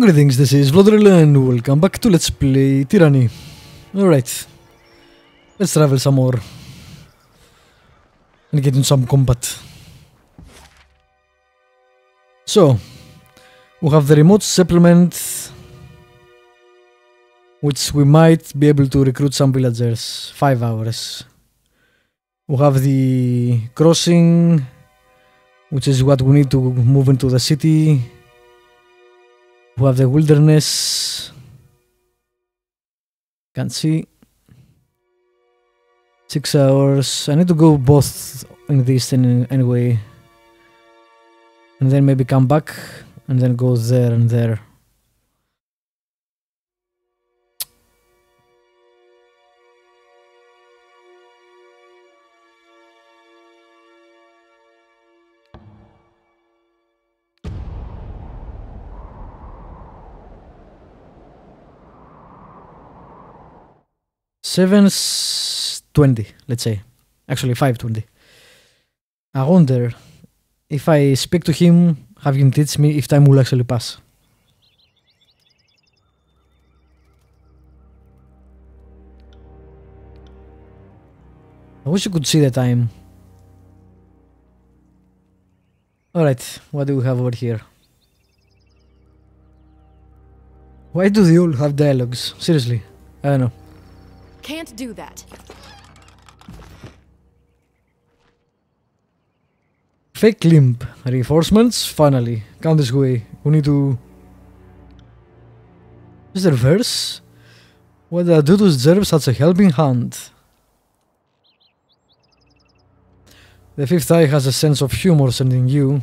Greetings, this is Vlodril and welcome back to Let's Play Tyranny. Alright, let's travel some more and get in some combat. So, we have the remote supplement, which we might be able to recruit some villagers, 5 hours. We have the crossing, which is what we need to move into the city. We have the wilderness, can't see, 6 hours, I need to go both in this anyway, and then maybe come back, and then go there and there. $7.20, let's say. Actually, $5.20. I wonder if I speak to him, have him teach me if time will actually pass. I wish you could see the time. Alright, what do we have over here? Why do they all have dialogues? Seriously, I don't know. Can't do that. Fake limp. Reinforcements? Finally. Come this way. We need to... Is there a verse? What do I do to deserve such a helping hand? The fifth eye has a sense of humor sending you.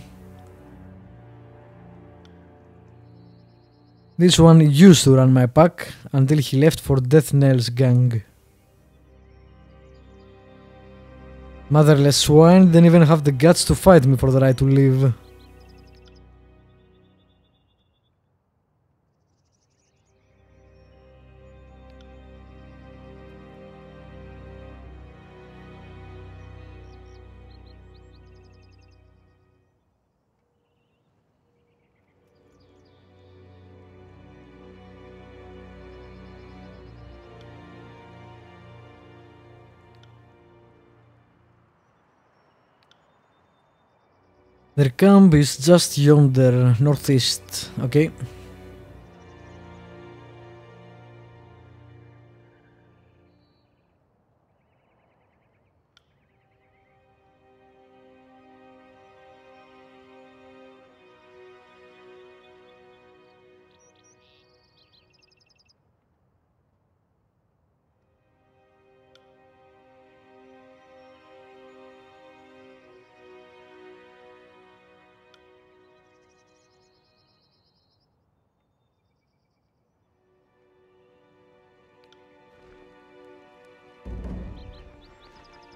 This one used to run my pack until he left for Death Knell's gang. Motherless swine didn't even have the guts to fight me for the right to live. Their camp is just yonder, northeast, okay.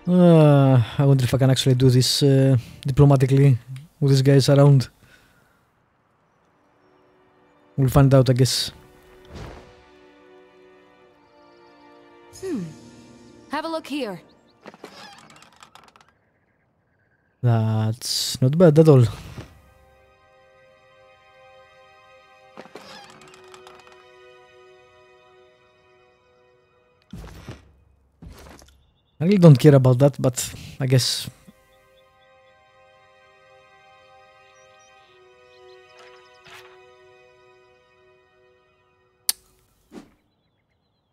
I wonder if I can actually do this diplomatically with these guys around. We'll find out, I guess. Have a look here. That's not bad at all. I really don't care about that, but I guess.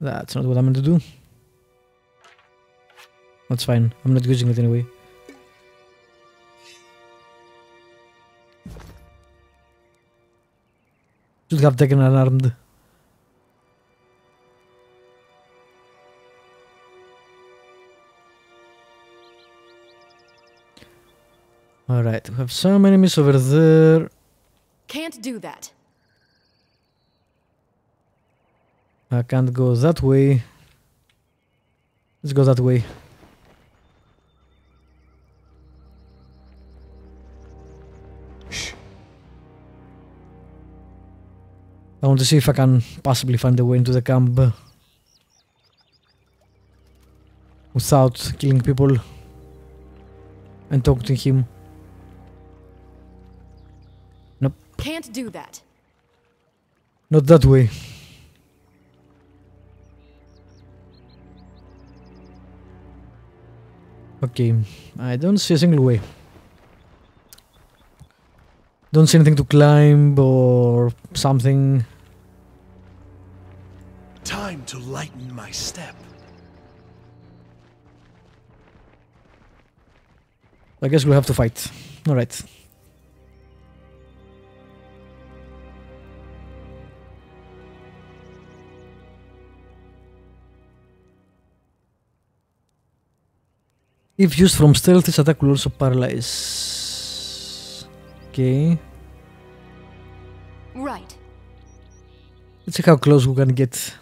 That's not what I meant to do. That's fine, I'm not using it anyway. Should have taken unarmed. Alright, we have some enemies over there. Can't do that. I can't go that way. Let's go that way. Shh. I want to see if I can possibly find a way into the camp without killing people and talk to him. Nope. Can't do that. Not that way. Okay, I don't see a single way. Don't see anything to climb or something. Time to lighten my step. I guess we'll have to fight. Alright. If used from stealth, this attack will also paralyze. Okay. Right. Let's see how close we can get.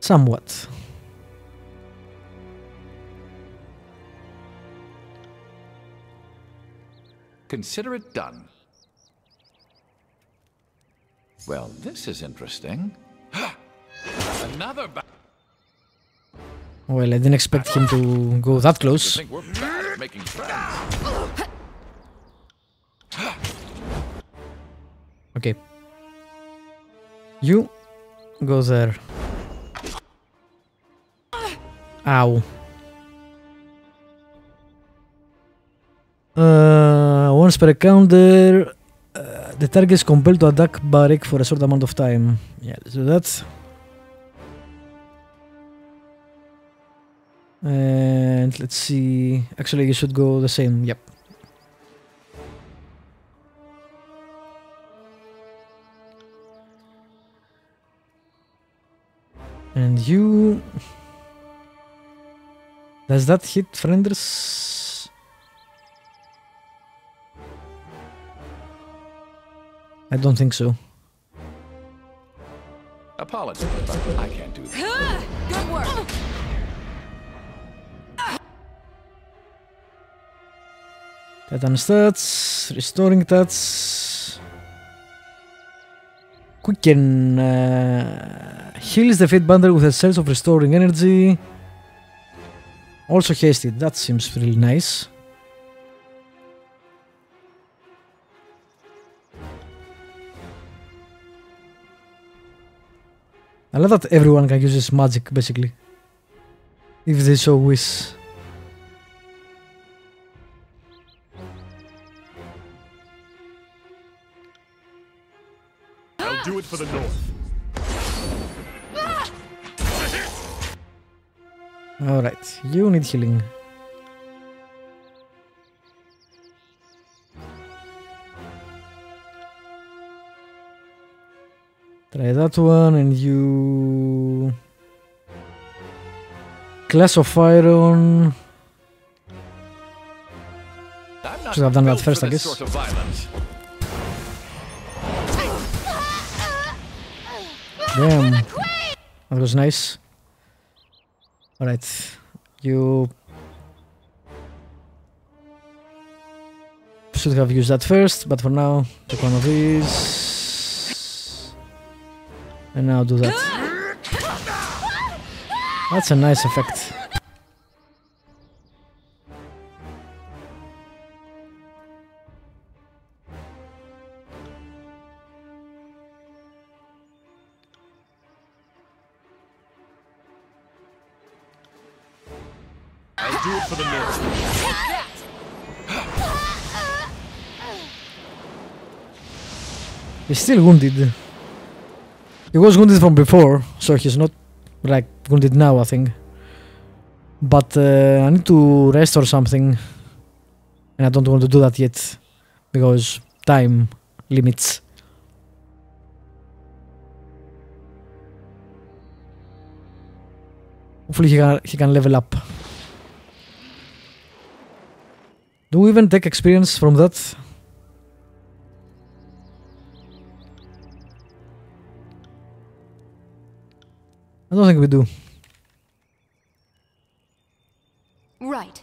Somewhat. Consider it done. Well, this is interesting. Another. Well, I didn't expect him to go that close. Okay. You go there. Ow. Once per encounter, the target is compelled to attack Barik for a short amount of time. Yeah, let's do that. And let's see. Actually, you should go the same. Yep. And you. Does that hit Frienders? I don't think so. Apologies, but I can't do that. Good work. Titan stats, restoring stats. Quicken heals the Fatebinder with a sense of restoring energy. Also hasted. That seems really nice. I love that everyone can use this magic, basically, if they so wish. I'll do it for the north. Alright, you need healing. Try that one, and you... Class of Iron... Should have done that first, I guess. Sort of damn. That was nice. Alright. You... should have used that first, but for now, take one of these. And now do that. That's a nice effect. I'll do it for the mirror. He's still wounded. He was wounded from before, so he's not like wounded now, I think. But I need to rest or something, and I don't want to do that yet because time limits. Hopefully he can level up. Do we even take experience from that? I don't think we do. Right.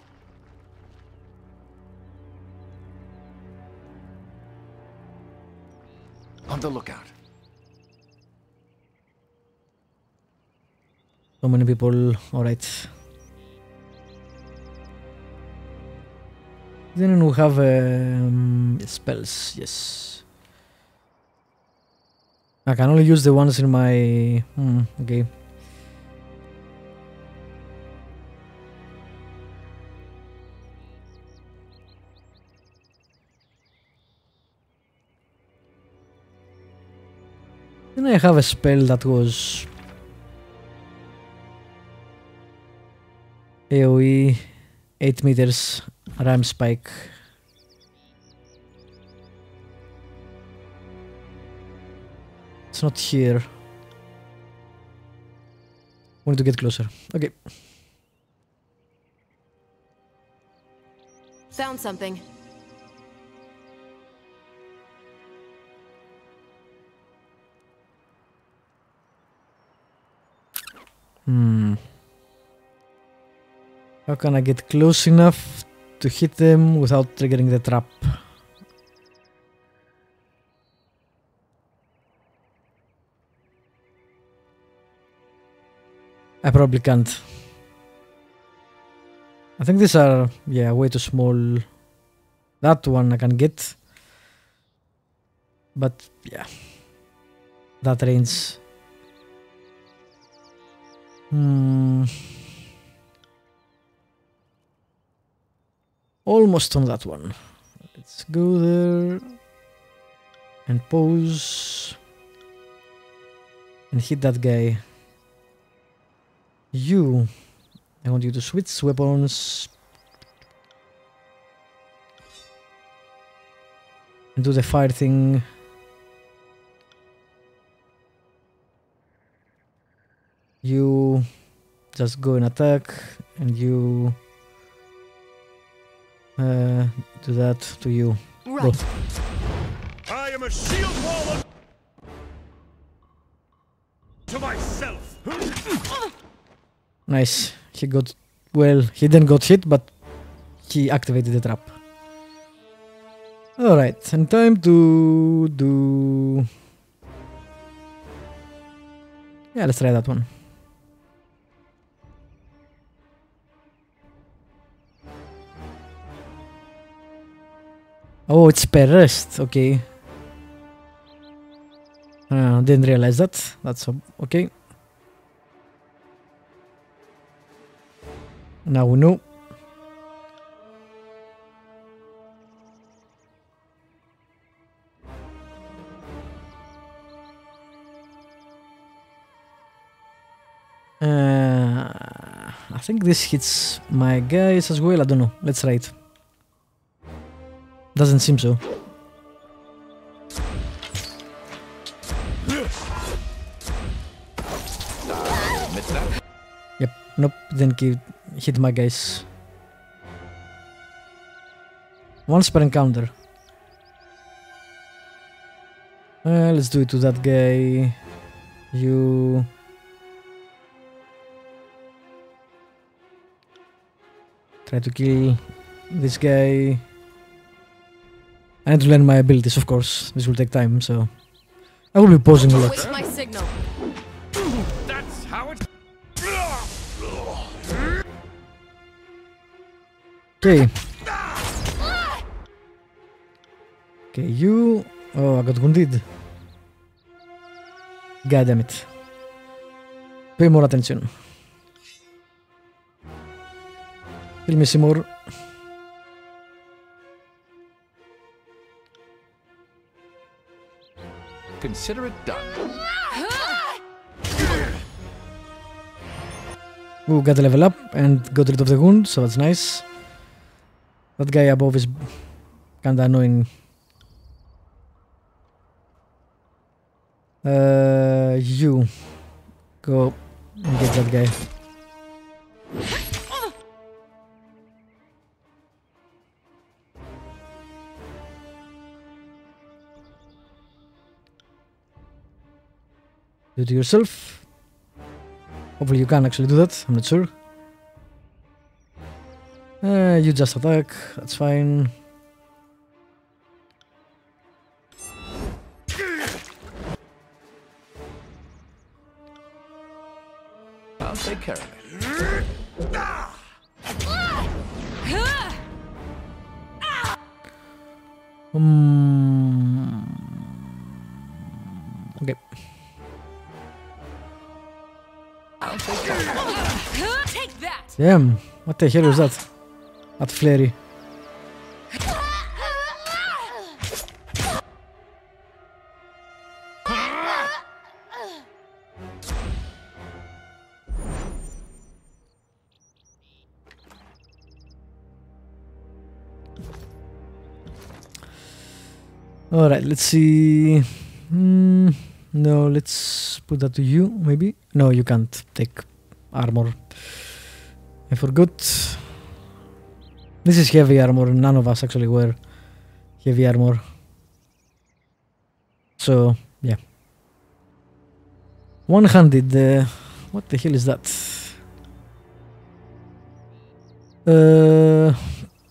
On the lookout. So many people. Alright. Then we have spells, yes. I can only use the ones in my... okay. Then I have a spell that was... AoE 8 meters. Ram spike. It's not here. We need to get closer. Okay. Found something. How can I get close enough to hit them without triggering the trap? I probably can't. I think these are, yeah, way too small. That one I can get. But, yeah. That range. Almost on that one. Let's go there and pause and hit that guy. You, I want you to switch weapons and do the fire thing. You just go and attack, and you do that to you. Right. Go. I am a shield wall of... to myself. Nice. He got, well, he didn't got hit, but he activated the trap. Alright, and time to do... yeah, let's try that one. Oh, it's per rest, okay. Didn't realize that. That's okay. Now we know. I think this hits my guys as well. I don't know. Let's try it. Doesn't seem so. Yep, nope, didn't hit my guys. Once per encounter. Let's do it to that guy. You... try to kill this guy. I need to learn my abilities, of course. This will take time, so I will be pausing a lot. That's how it... Okay. Okay, you... oh, I got wounded. God damn it. Pay more attention. Kill me some more. Consider it done. Ooh, got a level up and got rid of the wound, so that's nice. That guy above is kinda annoying. You go and get that guy. Do it to yourself. Hopefully you can actually do that, I'm not sure. You just attack, that's fine. I'll take care of it. Okay. I'll take that. Take that. Damn, what the hell was that? That flare. Alright, let's see. No, let's put that to you, maybe. No, you can't take armor. I forgot. This is heavy armor. None of us actually wear heavy armor. So, yeah. One-handed. What the hell is that?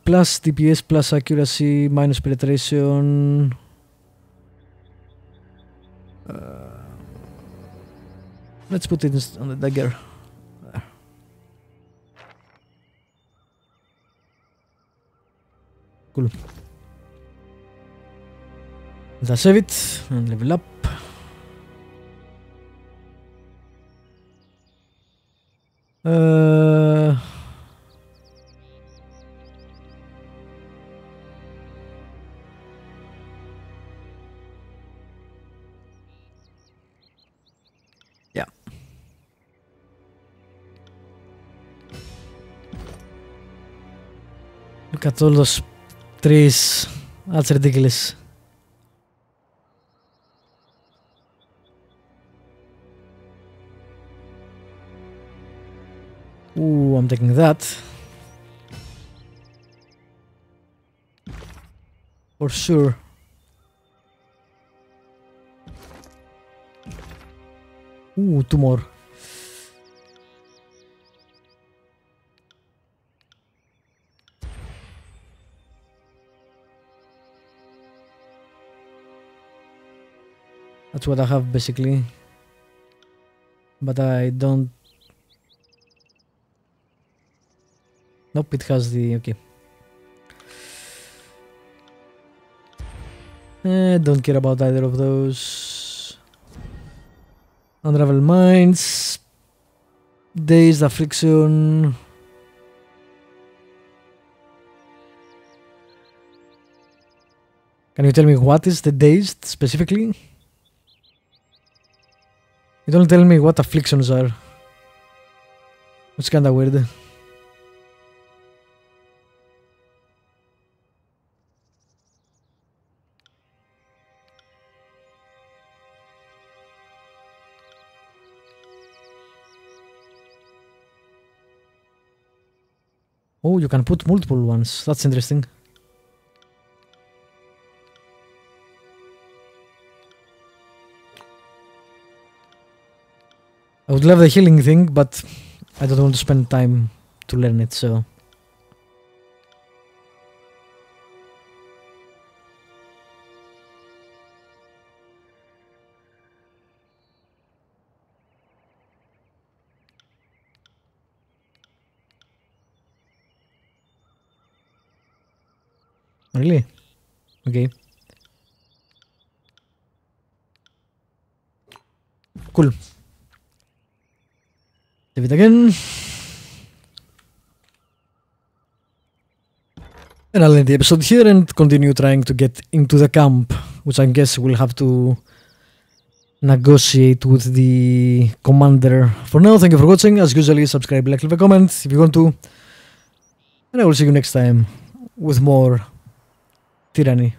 Plus DPS, plus accuracy, minus penetration. Let's put it on the dagger. There. Cool. Let's save it and level up. Look at all those trees. That's ridiculous. Ooh, I'm taking that. For sure. Ooh, two more. That's what I have basically, but I don't. Nope, it has the okay. Don't care about either of those. Unravel minds, dazed affliction. Can you tell me what is the dazed specifically? You don't tell me what afflictions are. It's kinda weird. Oh, you can put multiple ones. That's interesting. I would love the healing thing, but I don't want to spend time to learn it, so... Really? Okay. Cool. Save it again. And I'll end the episode here and continue trying to get into the camp, which I guess we'll have to negotiate with the commander. For now, thank you for watching. As usual, subscribe, like, leave a comment if you want to. And I will see you next time with more Tyranny.